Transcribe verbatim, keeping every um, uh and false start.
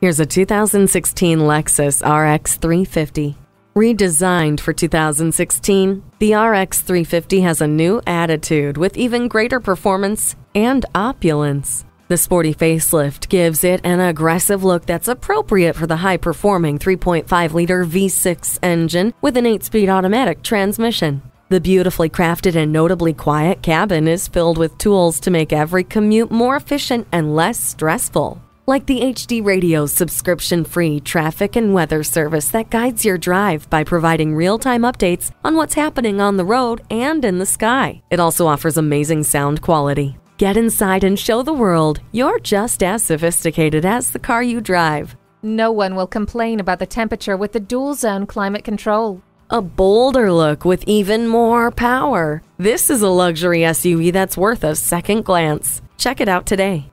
Here's a two thousand sixteen Lexus R X three fifty. Redesigned for two thousand sixteen, the R X three fifty has a new attitude with even greater performance and opulence. The sporty facelift gives it an aggressive look that's appropriate for the high-performing three point five liter V six engine with an eight-speed automatic transmission. The beautifully crafted and notably quiet cabin is filled with tools to make every commute more efficient and less stressful, like the H D radio subscription-free traffic and weather service that guides your drive by providing real-time updates on what's happening on the road and in the sky. It also offers amazing sound quality. Get inside and show the world you're just as sophisticated as the car you drive. No one will complain about the temperature with the dual-zone climate control. A bolder look with even more power. This is a luxury S U V that's worth a second glance. Check it out today.